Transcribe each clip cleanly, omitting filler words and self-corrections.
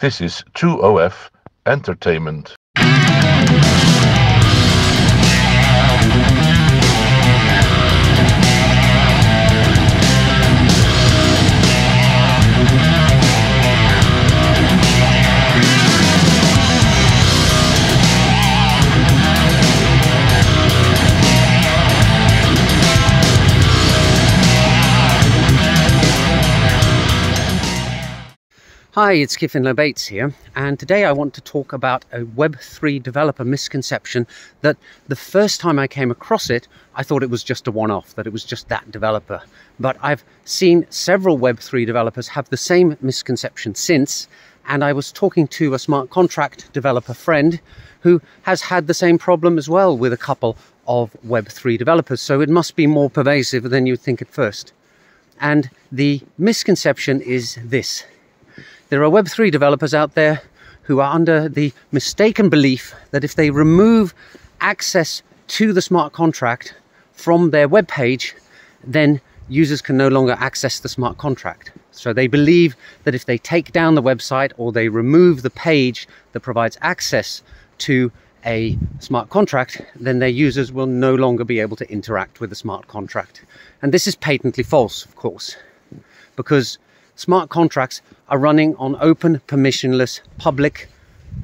This is 2OF Entertainment. Hi, it's Keir Finlow-Bates here, and today I want to talk about a Web3 developer misconception that the first time I came across it, I thought it was just a one-off, that it was just that developer. But I've seen several Web3 developers have the same misconception since, and I was talking to a smart contract developer friend who has had the same problem as well with a couple of Web3 developers, so it must be more pervasive than you'd think at first. And the misconception is this. There are Web3 developers out there who are under the mistaken belief that if they remove access to the smart contract from their web page, then users can no longer access the smart contract. So they believe that if they take down the website or they remove the page that provides access to a smart contract, then their users will no longer be able to interact with the smart contract. And this is patently false, of course, because smart contracts are running on open, permissionless, public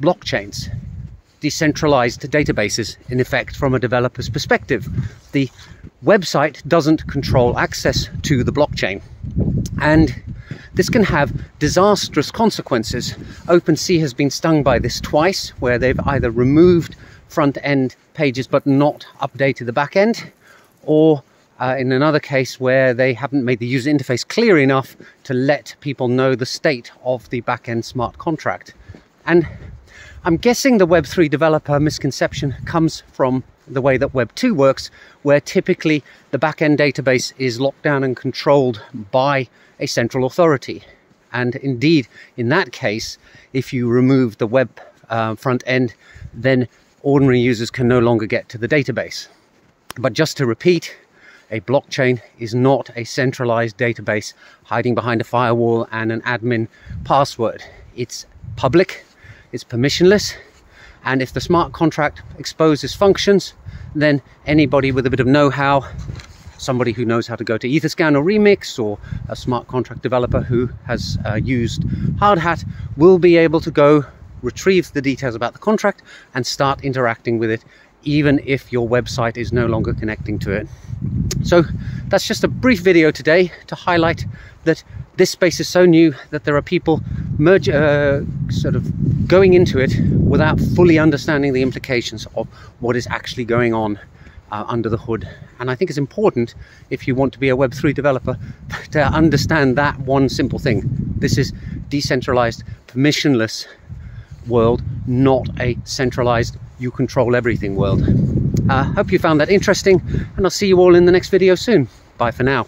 blockchains, decentralized databases, in effect, from a developer's perspective. The website doesn't control access to the blockchain, and this can have disastrous consequences. OpenSea has been stung by this twice, where they've either removed front-end pages but not updated the back-end, or in another case where they haven't made the user interface clear enough to let people know the state of the back-end smart contract. And I'm guessing the Web3 developer misconception comes from the way that Web2 works, where typically the back-end database is locked down and controlled by a central authority. And indeed, in that case, if you remove the web front end, then ordinary users can no longer get to the database. But just to repeat, a blockchain is not a centralized database hiding behind a firewall and an admin password. It's public, it's permissionless, and if the smart contract exposes functions, then anybody with a bit of know-how, somebody who knows how to go to Etherscan or Remix, or a smart contract developer who has used Hardhat, will be able to go retrieve the details about the contract and start interacting with it, even if your website is no longer connecting to it. So that's just a brief video today to highlight that this space is so new that there are people going into it without fully understanding the implications of what is actually going on under the hood. And I think it's important, if you want to be a Web3 developer, to understand that one simple thing. This is decentralized, permissionless world, not a centralized, you control everything world. I hope you found that interesting, and I'll see you all in the next video soon. Bye for now.